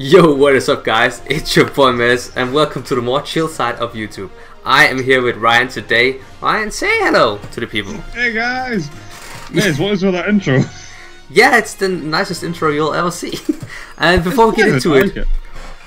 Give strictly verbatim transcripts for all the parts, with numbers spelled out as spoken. Yo, what is up guys, it's your boy Mez and welcome to the more chill side of YouTube. I am here with Ryan today. Ryan, say hello to the people. Hey guys! Mez, what is with that intro? Yeah, it's the nicest intro you'll ever see. And before it's we get into it, it,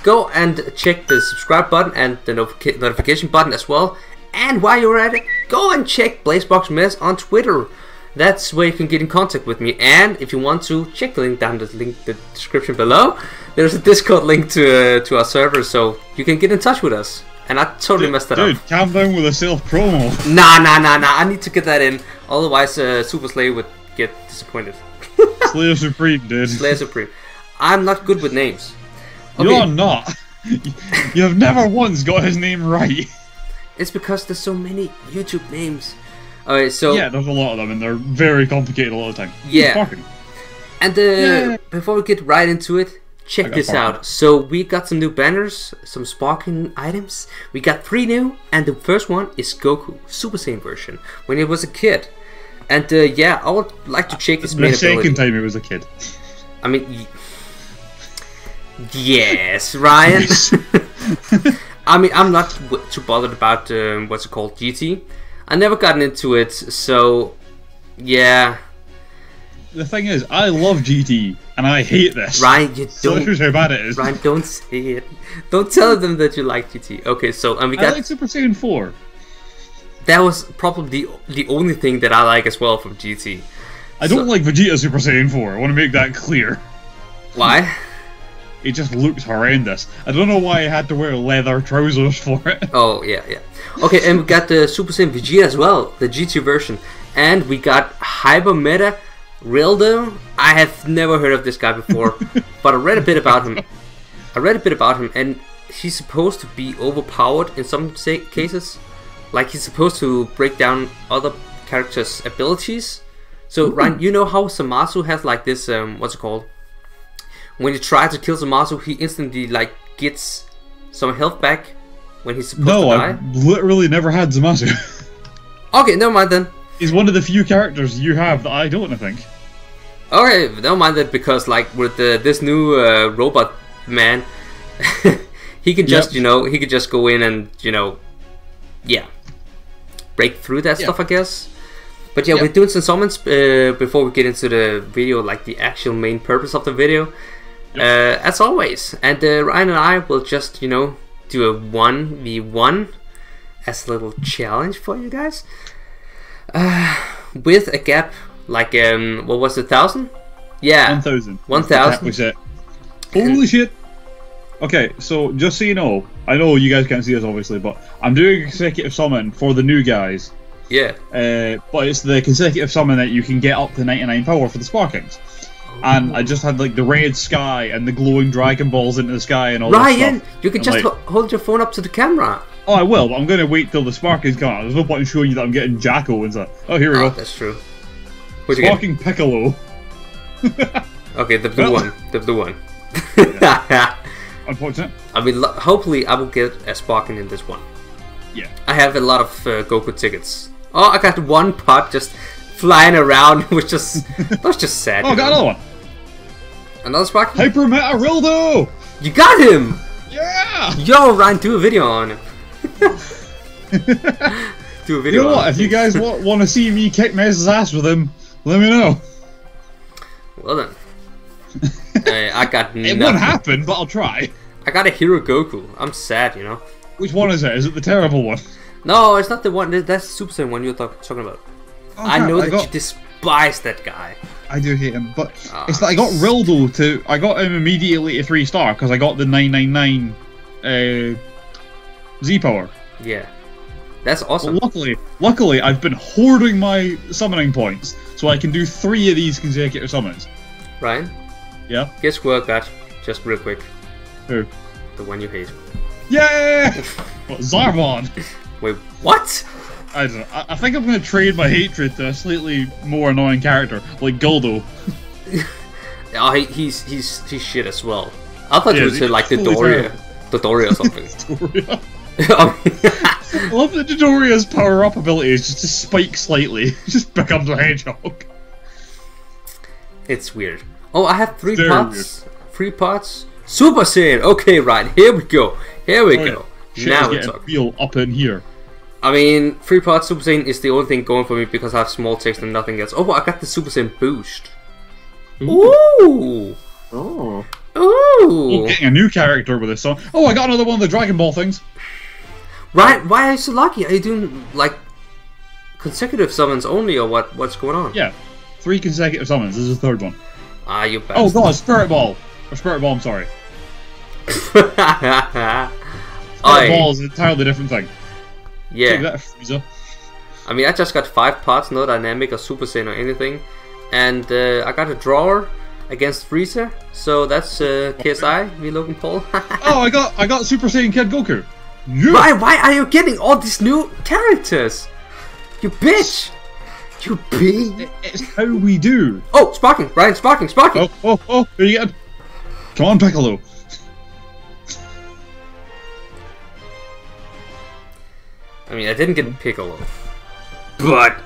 go and check the subscribe button and the notification button as well. And while you're at it, go and check Blazebox Mez on Twitter. That's where you can get in contact with me, and if you want to, check the link down the link the description below. There's a Discord link to uh, to our server, so you can get in touch with us. And I totally dude, messed that dude, up. Dude, calm down with a self promo. Nah, nah, nah, nah. I need to get that in, otherwise uh, Super Slayer would get disappointed. Slayer Supreme, dude. Slayer Supreme. I'm not good with names. Okay. You're not. You've never once got his name right. It's because there's so many YouTube names. Alright, so yeah, there's a lot of them, and they're very complicated a lot of the time. Yeah. And uh, yeah. before we get right into it, check this parking. out. So we got some new banners, some sparking items. We got three new, and the first one is Goku Super Saiyan version when he was a kid. And uh, yeah, I would like to check his main ability. The second time he was a kid. I mean, yes, Ryan. I mean, I'm not too bothered about um, what's it called, G T. I never gotten into it, so yeah. The thing is, I love G T and I hate this. Ryan, you so don't. Shows how bad it is. Ryan, don't say it. Don't tell them that you like G T. Okay, so and we got. I like Super Saiyan four. That was probably the, the only thing that I like as well from G T. I so, don't like Vegeta Super Saiyan four. I want to make that clear. Why? It just looks horrendous. I don't know why I had to wear leather trousers for it. Oh, yeah, yeah. Okay, and we got the Super Saiyan Vegeta as well, the G T version. And we got Hyper Meta-Rilldo. I have never heard of this guy before, but I read a bit about him. I read a bit about him, and he's supposed to be overpowered in some say cases. Like, he's supposed to break down other characters' abilities. So, mm-hmm. Ryan, you know how Zamasu has like this, um, what's it called? When you try to kill Zamasu, he instantly like gets some health back when he's supposed no, to die. No, I've literally never had Zamasu. Okay, never mind then. He's one of the few characters you have that I don't, I think. Okay, never mind that, because like with the, this new uh, robot man, he can just yep. you know he could just go in and you know, yeah, break through that yep. stuff, I guess. But yeah, yep. we're doing some summons uh, before we get into the video, like the actual main purpose of the video. Yep. Uh, as always, and uh, Ryan and I will just, you know, do a one v one as a little challenge for you guys, uh, with a gap like um, what was it, thousand? Yeah, one thousand. One thousand. That was it. Holy shit! Okay, so just so you know, I know you guys can't see us obviously, but I'm doing consecutive summon for the new guys. Yeah. Uh, but it's the consecutive summon that you can get up to ninety-nine power for the Sparkings. And I just had like the red sky and the glowing dragon balls into the sky and all Ryan, that stuff. Ryan, you can just like, hold your phone up to the camera. Oh, I will, but I'm going to wait till the sparking's gone. There's no point in showing you that I'm getting Jacko and stuff. Oh, here we oh, go. That's true. Sparking Piccolo. Okay, the blue one. The blue one. Yeah. Unfortunate. I mean, hopefully I will get a sparking in this one. Yeah. I have a lot of uh, Goku tickets. Oh, I got one pot just flying around, which just that was just sad. Oh, got know? another one. Another spark? Hyper Meta-Rilldo! You got him! Yeah! Yo, Ryan, do a video on him. Do a video. You know on what? Him. If you guys want, want to see me kick Mez's ass with him, let me know. Well then, uh, I got. It won't happen, but I'll try. I got a hero Goku. I'm sad, you know. Which one is it? Is it the terrible one? No, it's not the one. That's the Super Saiyan one you're talking about. Oh, I know I that got... you despise that guy. I do hate him, but oh, it's that I got Rilldo to. I got him immediately to three star because I got the nine nine nine uh, Z power. Yeah, that's awesome. But luckily, luckily, I've been hoarding my summoning points so I can do three of these consecutive summons. Ryan. Yeah. Guess who I got? Just real quick. Who? The one you hate. Yeah. What, Zarbon. Wait, what? I don't know. I think I'm going to trade my hatred to a slightly more annoying character, like Guldo. Oh, he, he's he's he's shit as well. I thought yeah, he was he like Dodoria, Dodoria or something. Dodoria. I love that Dodoria's power-up ability is just to spike slightly. Just becomes a hedgehog. It's weird. Oh, I have three Very pots. Weird. Three pots. Super Saiyan. Okay, right. Here we go. Here we oh, go. Yeah. Now we're talking. Real up in here. I mean, three parts Super Saiyan is the only thing going for me because I have small text and nothing else. Oh, I got the Super Saiyan boost. Ooh. Ooh. Oh. Ooh. Getting a new character with this song. Oh, I got another one of the Dragon Ball things. Right? Why are you so lucky? Are you doing like consecutive summons only, or what? What's going on? Yeah, three consecutive summons. This is the third one. Ah, you bastard. Oh god, Spirit Ball. Or Spirit Ball. I'm sorry. Spirit Aye. Ball is an entirely different thing. Yeah. Take that, Frieza. I mean, I just got five parts, no dynamic or Super Saiyan or anything, and uh, I got a drawer against Frieza. So that's uh, K S I, me Logan Paul. Oh, I got I got Super Saiyan Kid Goku. You. Why? Why are you getting all these new characters? You bitch! You bitch! It's how we do. Oh, sparking! Ryan, sparking! Sparking! Oh, oh, oh! There you go. Come on, Piccolo. I mean, I didn't get Piccolo, but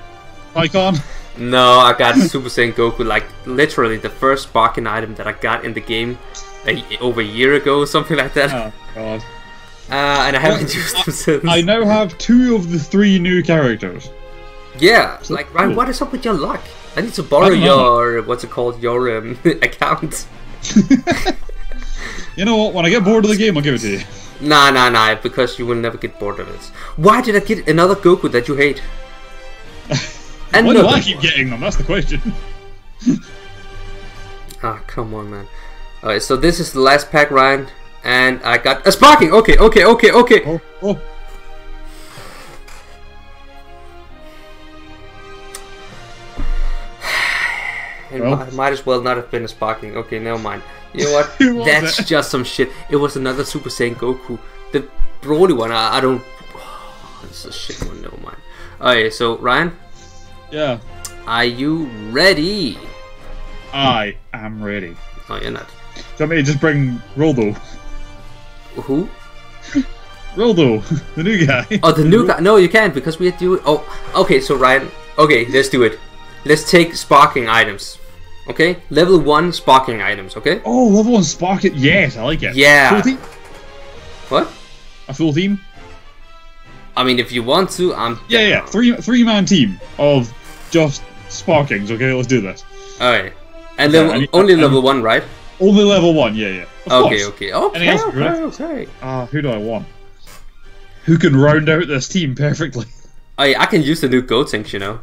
Icon. No, I got Super Saiyan Goku, like literally the first sparking item that I got in the game, like, over a year ago, something like that. Oh god. Uh, and I haven't well, used them since. I now have two of the three new characters. Yeah, so like, Ryan, cool. What is up with your luck? I need to borrow your, what's it called, your um, account. You know what, when I get bored of the game, I'll give it to you. Nah, nah, nah, because you will never get bored of it. Why did I get another Goku that you hate? Why do I keep one? Getting them? That's the question. Ah, oh, come on, man. Alright, so this is the last pack, Ryan. And I got a sparking. Okay, okay, okay, okay. Oh, oh. It well. might, might as well not have been a sparking. Okay, never mind. You know what? That's that? Just some shit. It was another Super Saiyan Goku, the Broly one. I, I don't. Oh, this is a shit one. Never mind. Alright, so Ryan. Yeah. Are you ready? I am ready. No, you're not. Do you want me to just bring Rilldo? Who? Rilldo, the new guy. Oh, the new guy. No, you can't because we have to do it. Oh, okay. So Ryan, okay, let's do it. Let's take sparking items. Okay, level one sparking items. Okay. Oh, level one sparking. Yes, I like it. Yeah. Full team. What? A full team. I mean, if you want to, I'm. Yeah, down. yeah. Three, three-man team of just sparkings. Okay, let's do this. All right, and yeah, level, I mean, only I mean, level one, right? Only level one, yeah, yeah. Of okay, course. okay, okay, else, okay, right? okay. Ah, uh, who do I want? Who can round out this team perfectly? I I can use the new Gotenks, you know.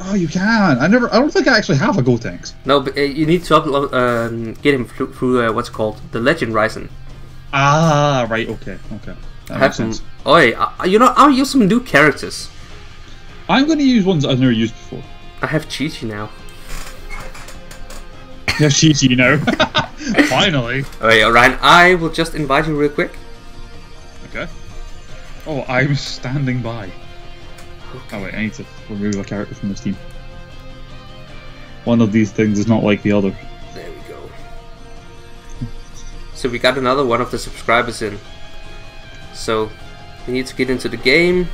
Oh, you can. I never. I don't think I actually have a Gotenks. No, but uh, you need to upload, um, get him through, through uh, what's called the Legend Ryzen. Ah, right. Okay, okay. That makes sense. Oi, uh, you know, I'll use some new characters. I'm going to use ones I've never used before. I have Chi Chi now. Yeah, Chi Chi now. Finally. Alright, Ryan, I will just invite you real quick. Okay. Oh, I'm standing by. Okay. Oh wait, I need to remove a character from this team. One of these things is not like the other. There we go. So we got another one of the subscribers in. So, we need to get into the game.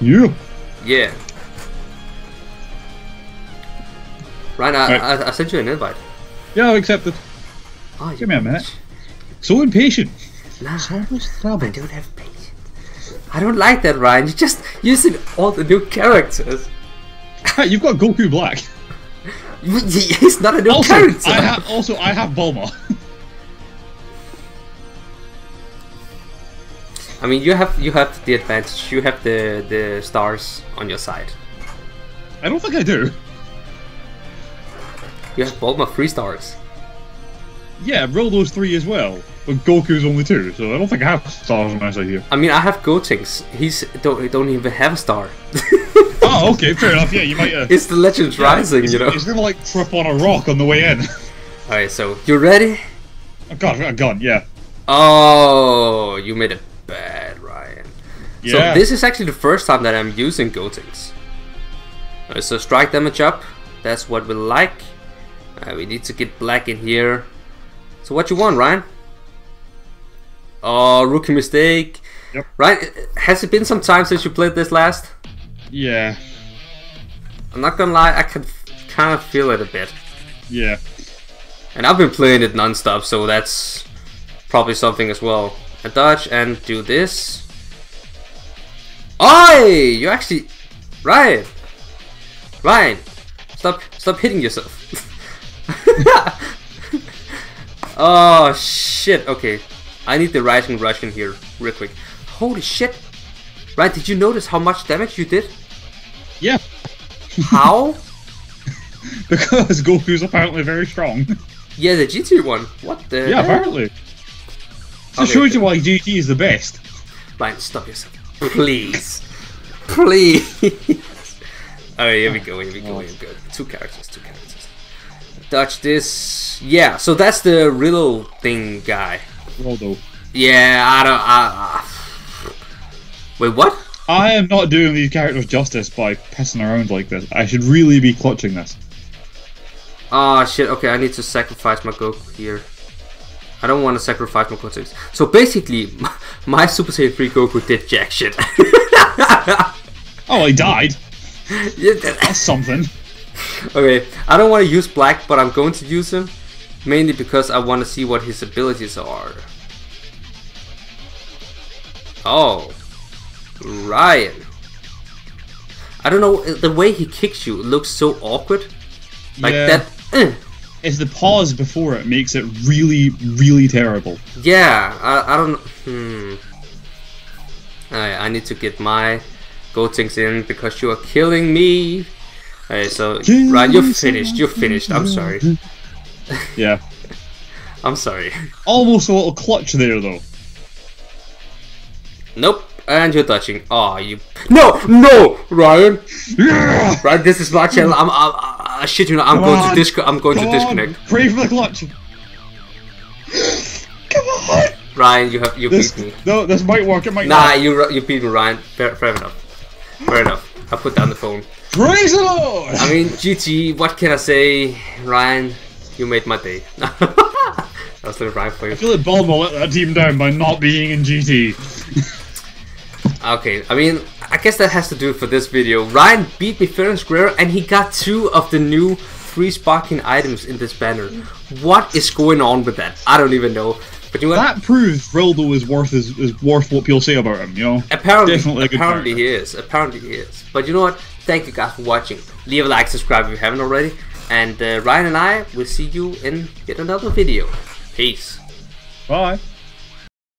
Yeah. Yeah. Ryan, I, right. I, I sent you an invite. Yeah, I accepted. Oh, give me a minute. So impatient. Nah, so much trouble. I don't have patience. I don't like that, Ryan. You're just using all the new characters. You've got Goku Black. He's not a new also, character. I have, also, I have Bulma. I mean, you have you have the advantage. You have the the stars on your side. I don't think I do. You have Bulma three stars. Yeah, Rilldo's three as well, but Goku's only two, so I don't think I have stars on my side here. I mean, I have Gotenks. He's don't don't even have a star. Oh, okay, fair enough. Yeah, you might. Uh, it's the Legends yeah, Rising, you know. He's gonna like trip on a rock on the way in. All right, so you ready? Oh god, I got a gun. Yeah. Oh, you made it bad, Ryan. Yeah. So this is actually the first time that I'm using Gotenks. Alright, so strike damage up. That's what we like. Uh, we need to get Black in here. So what you want, Ryan? Oh, rookie mistake. Yep. Ryan, has it been some time since you played this last? Yeah. I'm not gonna lie, I can kind of feel it a bit. Yeah. And I've been playing it non-stop, so that's probably something as well. A dodge and do this. Oi! You actually... Ryan! Ryan! Stop, stop hitting yourself. Oh, shit. Okay. I need the Rising Rush in here real quick. Holy shit. Ryan, did you notice how much damage you did? Yeah. How? Because Goku's apparently very strong. Yeah, the G T one. What the Yeah, heck? Apparently. So okay, shows you why G T is the best. Ryan, stop yourself. Please. Please. Alright, here we go, here we go, here we go. Two characters, two characters. Dodge this. Yeah, so that's the Rillo thing guy. Guldo. Yeah, I don't... I, I... Wait, what? I am not doing these characters justice by pissing around like this. I should really be clutching this. Ah, oh, shit, okay, I need to sacrifice my Goku here. I don't want to sacrifice my Gotenks. So basically, my, my Super Saiyan three Goku did jack shit. Oh, he died. That's something. Okay, I don't want to use Black, but I'm going to use him. Mainly because I want to see what his abilities are. Oh. Ryan. I don't know, the way he kicks you looks so awkward. Like yeah. that... Uh. It's the pause before it makes it really, really terrible. Yeah, I, I don't... Hmm. Alright, I need to get my Gotenks in because you are killing me. Alright, so... Ryan, you're finished, you're finished, I'm sorry. Yeah. I'm sorry. Almost a little clutch there, though. Nope, and you're touching. Aw, you... No! No! Ryan! Yeah. Ryan, this is my channel, I'm... I'm, I'm I shit you know, I'm, going to, I'm going Come to disconnect. On. Pray for the clutch. Come on! Ryan, you have you this, beat me. No, this might work, it might nah, not. Nah, you, you beat me, Ryan. Fair, fair enough. Fair enough. I put down the phone. Praise the Lord! I mean, G G, what can I say? Ryan, you made my day. That was the rhyme for you. I feel like Bulma let that team down by not being in G T. Okay, I mean, I guess that has to do it for this video. Ryan beat me fair and square, and he got two of the new free sparking items in this banner. What is going on with that? I don't even know. But you know what? That proves Rilldo is worth is, is worth what people say about him, you know? Apparently, Definitely apparently he is. Apparently he is. But you know what? Thank you guys for watching. Leave a like, subscribe if you haven't already. And uh, Ryan and I will see you in yet another video. Peace. Bye.